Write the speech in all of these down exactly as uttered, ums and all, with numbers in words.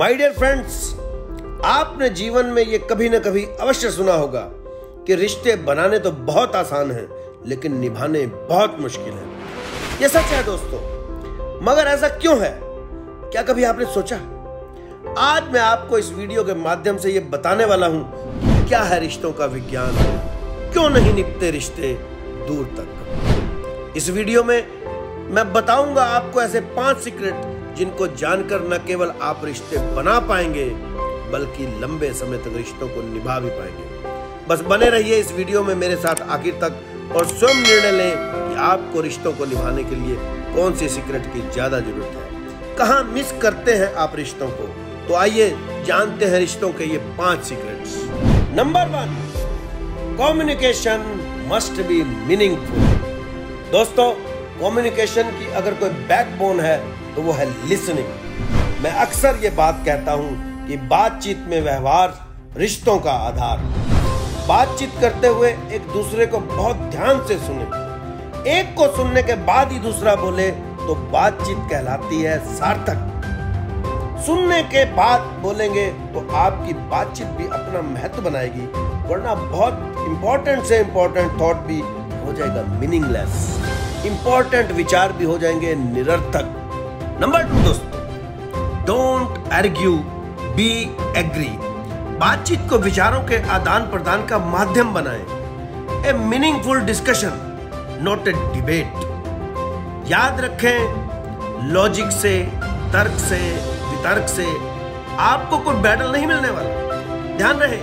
My dear friends, आपने जीवन में ये कभी ना कभी अवश्य सुना होगा कि रिश्ते बनाने तो बहुत आसान हैं, लेकिन निभाने बहुत मुश्किल हैं। ये सच है दोस्तों, मगर ऐसा क्यों है? क्या कभी आपने सोचा? आज मैं आपको इस वीडियो के माध्यम से ये बताने वाला हूं, क्या है रिश्तों का विज्ञान, क्यों नहीं निपटते रिश्ते दूर तक। इस वीडियो में मैं बताऊंगा आपको ऐसे पांच सीक्रेट जिनको जानकर न केवल आप रिश्ते बना पाएंगे बल्कि लंबे समय तक रिश्तों को निभा भी पाएंगे। बस बने रहिए इस वीडियो में मेरे साथ आखिर तक और स्वयं निर्णय लें कि आपको रिश्तों को निभाने के लिए कौन सी सीक्रेट की ज्यादा जरूरत है, कहां मिस करते हैं आप रिश्तों को। तो आइए जानते हैं रिश्तों के ये पांच secrets. Number one, communication must be meaningful. दोस्तों, कम्युनिकेशन की अगर कोई बैकबोन है तो वो है लिसनिंग। मैं अक्सर ये बात कहता हूँ कि बातचीत में व्यवहार रिश्तों का आधार। बातचीत करते हुए एक दूसरे को बहुत ध्यान से सुने, एक को सुनने के बाद ही दूसरा बोले तो बातचीत कहलाती है सार्थक। सुनने के बाद बोलेंगे तो आपकी बातचीत भी अपना महत्व बनाएगी, वरना बहुत इम्पोर्टेंट से इम्पोर्टेंट थॉट भी हो जाएगा मीनिंगलेस, इम्पोर्टेंट विचार भी हो जाएंगे निरर्थक। नंबर टू दोस्तों, डोंट आर्ग्यू बी एग्री। बातचीत को विचारों के आदान प्रदान का माध्यम बनाएं। A meaningful discussion, not a debate. याद रखें, लॉजिक से, तर्क से, वितर्क से आपको कोई बैटल नहीं मिलने वाला। ध्यान रहे,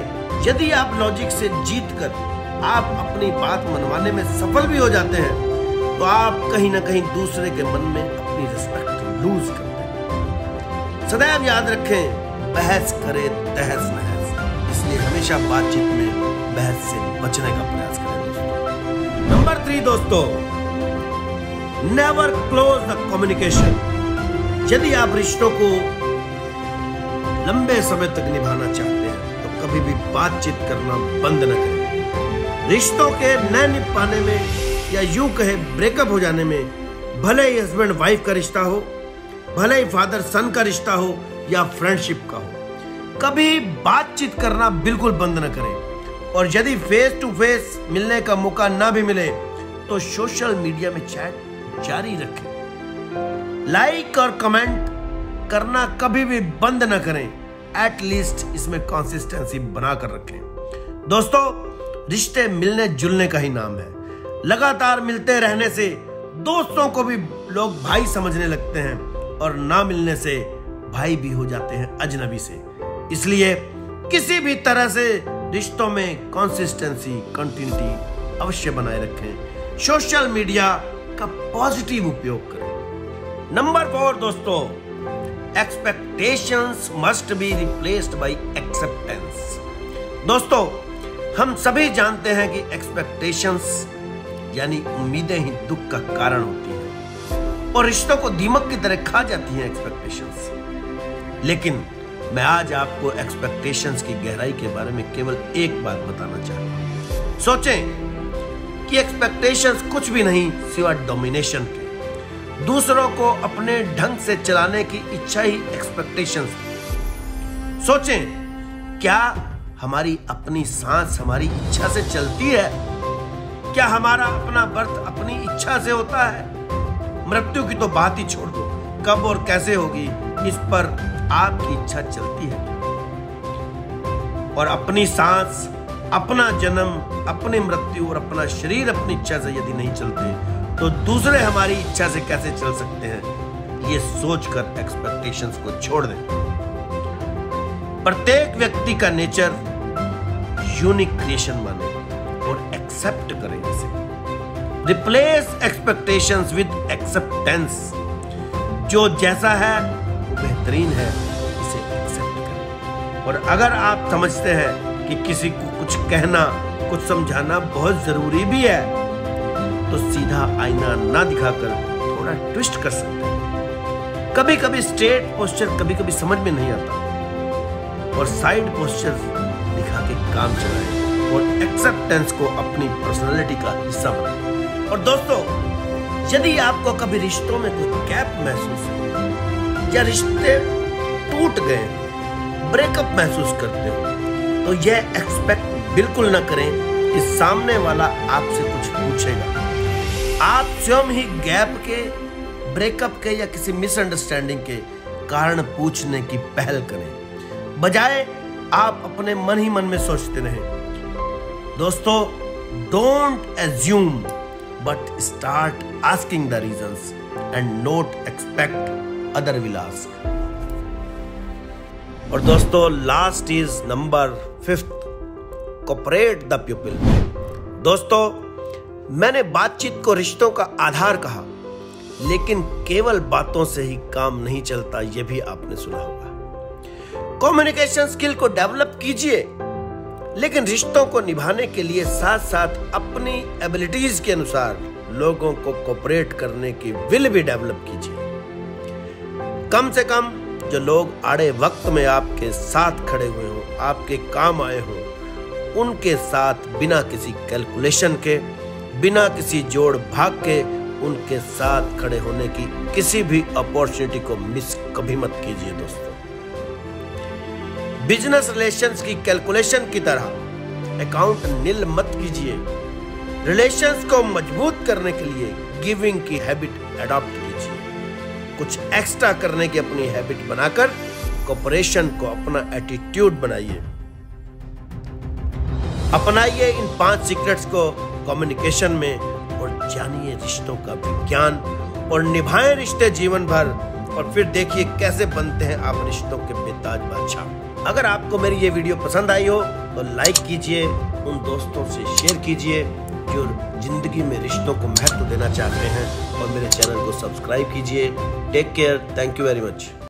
यदि आप लॉजिक से जीतकर आप अपनी बात मनवाने में सफल भी हो जाते हैं तो आप कहीं ना कहीं दूसरे के मन में अपनी रिस्पेक्ट लूज करते हैं। सदैव याद रखें, बहस करे तहस नहस, इसलिए हमेशा बातचीत में बहस से बचने का प्रयास करें। नंबर थ्री दोस्तों, नेवर क्लोज द कम्युनिकेशन। यदि आप रिश्तों को लंबे समय तक निभाना चाहते हैं तो कभी भी बातचीत करना बंद न करें। रिश्तों के न निभाने में या यूं कहे ब्रेकअप हो जाने में, भले ही हस्बैंड वाइफ का रिश्ता हो, भले ही फादर सन का रिश्ता हो या फ्रेंडशिप का हो, कभी बातचीत करना बिल्कुल बंद न करें। और यदि फेस टू फेस मिलने का मौका ना भी मिले तो सोशल मीडिया में चैट जारी रखें। लाइक और कमेंट करना कभी भी बंद न करें, एटलीस्ट इसमें कंसिस्टेंसी बनाकर रखें। दोस्तों, रिश्ते मिलने जुलने का ही नाम है। लगातार मिलते रहने से दोस्तों को भी लोग भाई समझने लगते हैं और ना मिलने से भाई भी हो जाते हैं अजनबी से। इसलिए किसी भी तरह से रिश्तों में कंसिस्टेंसी, कंटिन्यूटी अवश्य बनाए रखें। सोशल मीडिया का पॉजिटिव उपयोग करें। नंबर फोर दोस्तों, expectations must be replaced by acceptance. दोस्तों, हम सभी जानते हैं कि एक्सपेक्टेशंस यानी उम्मीदें ही दुख का कारण होती हैं और रिश्तों को दीमक की तरह खा जाती हैं एक्सपेक्टेशंस। लेकिन मैं आज आपको एक्सपेक्टेशंस की गहराई के बारे में केवल एक बात बताना चाहता हूं। सोचें कि एक्सपेक्टेशंस कुछ भी नहीं सिवा डोमिनेशन के। दूसरों को अपने ढंग से चलाने की इच्छा ही एक्सपेक्टेशंस है। सोचें, क्या हमारी अपनी सांस हमारी इच्छा से चलती है? क्या हमारा अपना बर्थ अपनी इच्छा से होता है? मृत्यु की तो बात ही छोड़ दो, कब और कैसे होगी इस पर आपकी इच्छा चलती है। और अपनी सांस, अपना जन्म, अपनी मृत्यु और अपना शरीर अपनी इच्छा से यदि नहीं चलते तो दूसरे हमारी इच्छा से कैसे चल सकते हैं? ये सोचकर एक्सपेक्टेशंस को छोड़ दें। प्रत्येक व्यक्ति का नेचर यूनिक क्रिएशन माने और एक्सेप्ट करें इसे। Replace expectations with acceptance. जो जैसा है वो बेहतरीन है, इसे एक्सेप्ट करें। और अगर आप समझते हैं कि किसी को कुछ कहना, कुछ समझाना बहुत जरूरी भी है तो सीधा आईना ना दिखाकर थोड़ा ट्विस्ट कर सकते हैं। कभी कभी स्ट्रेट पोस्चर कभी कभी समझ में नहीं आता और साइड पोस्चर दिखा के काम चलाएं और एक्सेप्टेंस को अपनी पर्सनैलिटी का हिस्सा बनाएं। और दोस्तों, यदि आपको कभी रिश्तों में कोई गैप महसूस हो या रिश्ते टूट गए, ब्रेकअप महसूस करते हो, तो यह एक्सपेक्ट बिल्कुल ना करें कि सामने वाला आपसे कुछ पूछेगा। आप स्वयं ही गैप के, ब्रेकअप के या किसी मिसअंडरस्टैंडिंग के कारण पूछने की पहल करें, बजाय आप अपने मन ही मन में सोचते रहें। दोस्तों, don't assume but start asking the reasons and not expect other will ask. और दोस्तों, last is number fifth, cooperate the people. दोस्तों, मैंने बातचीत को रिश्तों का आधार कहा, लेकिन केवल बातों से ही काम नहीं चलता, यह भी आपने सुना होगा। कम्युनिकेशन स्किल को डेवलप कीजिए, लेकिन रिश्तों को निभाने के लिए साथ साथ अपनी एबिलिटीज के अनुसार लोगों को कोऑपरेट करने की विल भी डेवलप कीजिए। कम से कम जो लोग आड़े वक्त में आपके साथ खड़े हुए हों, आपके काम आए हों, उनके साथ बिना किसी कैलकुलेशन के, बिना किसी जोड़ भाग के उनके साथ खड़े होने की किसी भी अपॉर्चुनिटी को मिस कभी मत कीजिए। दोस्तों, बिजनेस रिलेशंस की कैलकुलेशन की तरह अकाउंट नील मत कीजिए। रिलेशंस को मजबूत करने के लिए गिविंग की हैबिट अडॉप्ट कीजिए। कुछ एक्स्ट्रा करने की अपनी हैबिट बनाकर कोऑपरेशन को अपना एटीट्यूड बनाइए। अपनाइए इन पांच सीक्रेट्स को कम्युनिकेशन में और जानिए रिश्तों का विज्ञान और निभाएं रिश्ते जीवन भर, और फिर देखिए कैसे बनते हैं आप रिश्तों के बेताज बादशाह। अगर आपको मेरी ये वीडियो पसंद आई हो तो लाइक कीजिए, उन दोस्तों से शेयर कीजिए जो जिंदगी में रिश्तों को महत्व देना चाहते हैं, और मेरे चैनल को सब्सक्राइब कीजिए। Take care, thank you very much.